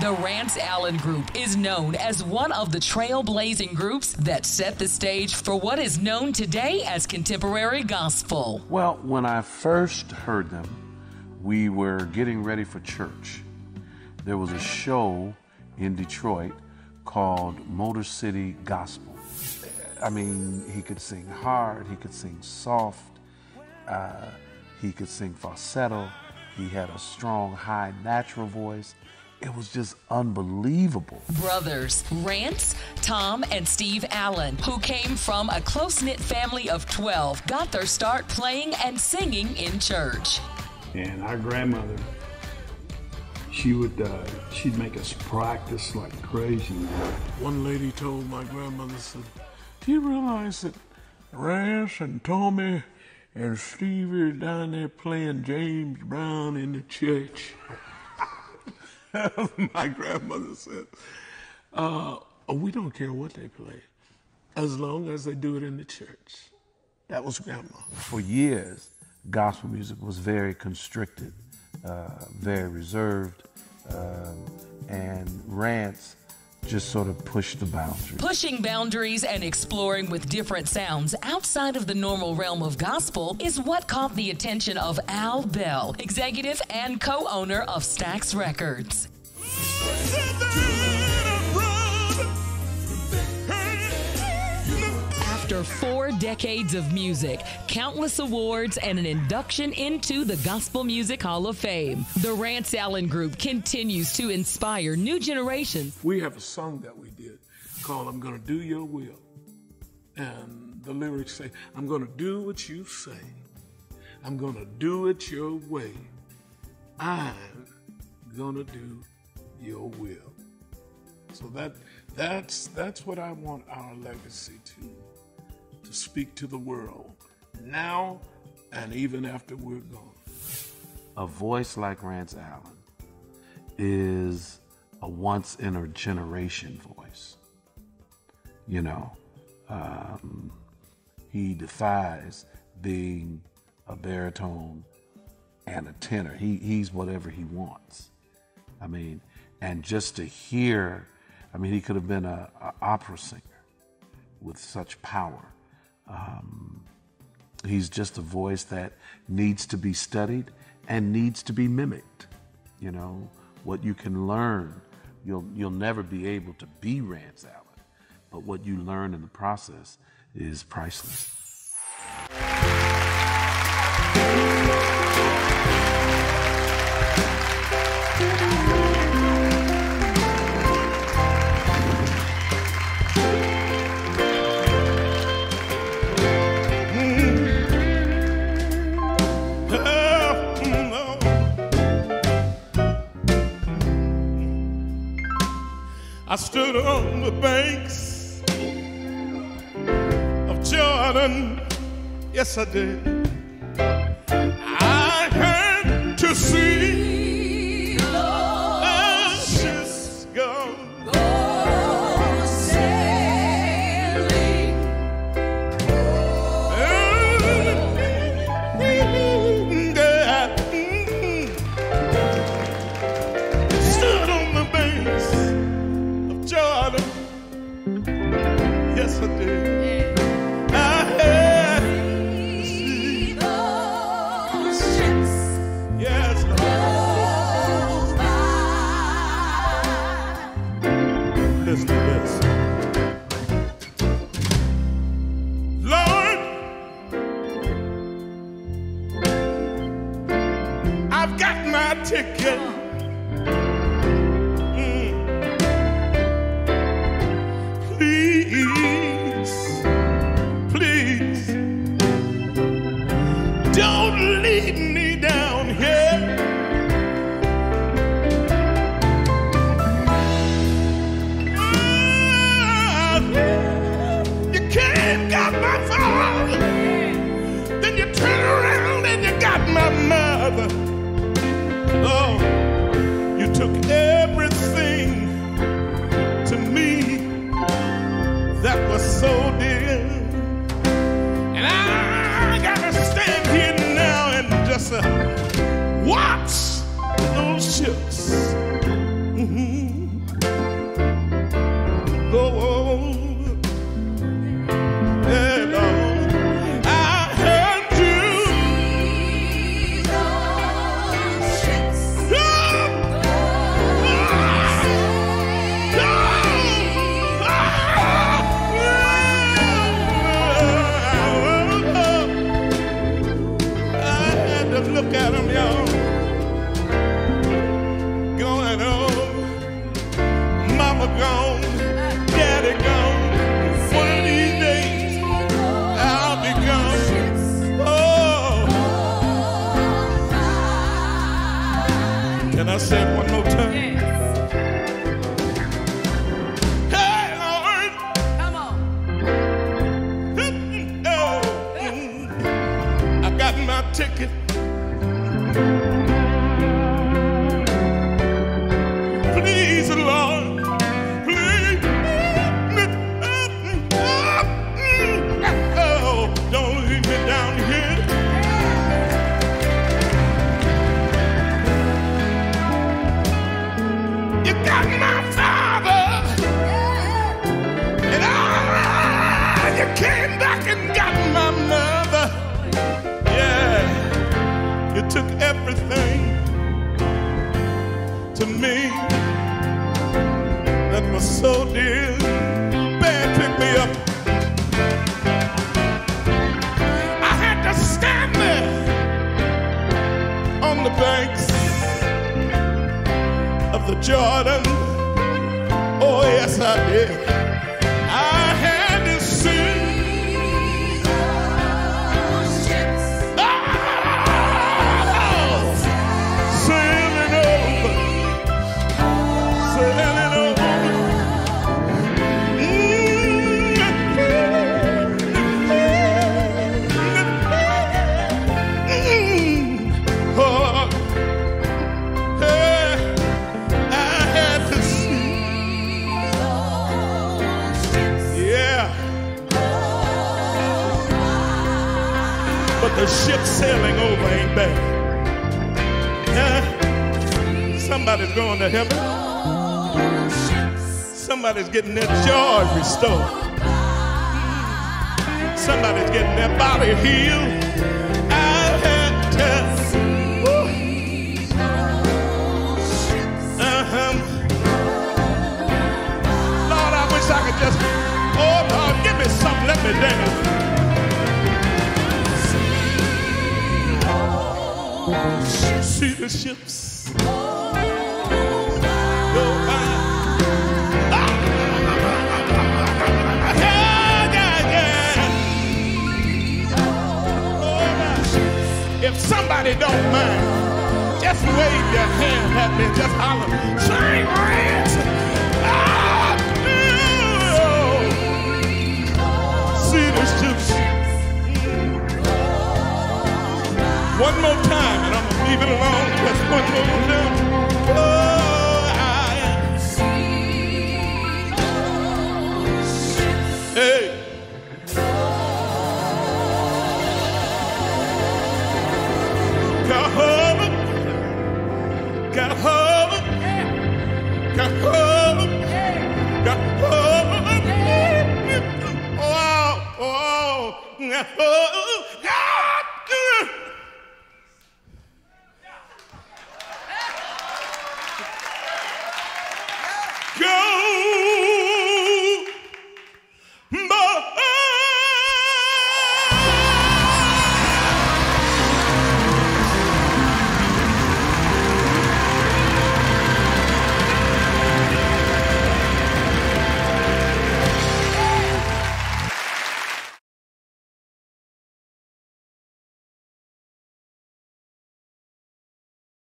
The Rance Allen Group is known as one of the trailblazing groups that set the stage for what is known today as contemporary gospel. Well, when I first heard them, we were getting ready for church. There was a show in Detroit called Motor City Gospel. I mean, he could sing hard, he could sing soft, he could sing falsetto, he had a strong, high, natural voice. It was just unbelievable. Brothers Rance, Tom, and Steve Allen, who came from a close-knit family of 12, got their start playing and singing in church. And our grandmother, she'd make us practice like crazy. One lady told my grandmother, said, "Do you realize that Rance and Tommy and Stevie down there playing James Brown in the church?" My grandmother said, "We don't care what they play, as long as they do it in the church." That was Grandma. For years, gospel music was very constricted, very reserved, and Rance just sort of pushed the boundaries. Pushing boundaries and exploring with different sounds outside of the normal realm of gospel is what caught the attention of Al Bell, executive and co-owner of Stax Records. After 4 decades of music, countless awards, and an induction into the Gospel Music Hall of Fame, the Rance Allen Group continues to inspire new generations. We have a song that we did called "I'm Gonna Do Your Will." And the lyrics say, "I'm gonna do what you say. I'm gonna do it your way. I'm gonna do your will." So that's what I want our legacy to speak to the world, now and even after we're gone. A voice like Rance Allen is a once-in-a-generation voice. You know, he defies being a baritone and a tenor. He's whatever he wants. I mean, and just to hear, I mean, he could have been an opera singer with such power. He's just a voice that needs to be studied and needs to be mimicked. You know, what you can learn, you'll never be able to be Rance Allen, but what you learn in the process is priceless. I stood on the banks of Jordan, yes I did. I had to see the ships go sailing. Stood on the banks. Yes, I did. I had to see those ships. Yes, I did. Listen to this. Lord, I've got my ticket. Please, please, don't lead me down here. Oh, you came, got my father, then you turn around and you got my mother. Oh, you took everything to me that was so dear, and I gotta stand here now and just watch those ships. Can I say it one more time? Yes. Hey, Lord. Come on. Oh. I got my ticket. Please, Lord. Took everything to me that was so dear. Babe, pick me up. I had to stand there on the banks of the Jordan. Oh, yes, I did. I had to sing. The ship sailing over ain't bad. Somebody's going to heaven. Somebody's getting their joy restored. Somebody's getting their body healed. I had to. Lord, I wish I could just. Oh, Lord, give me something. Let me dance. See the ships go by. If somebody don't mind, just wave your hand at me, just holler, sing Rance. Oh, see the ships. One more time, and I'm gonna leave it alone. Just one more time. Oh, I see those ships. Hey. Got hope. Got hope. Got hope. Got hope. Oh, oh, oh.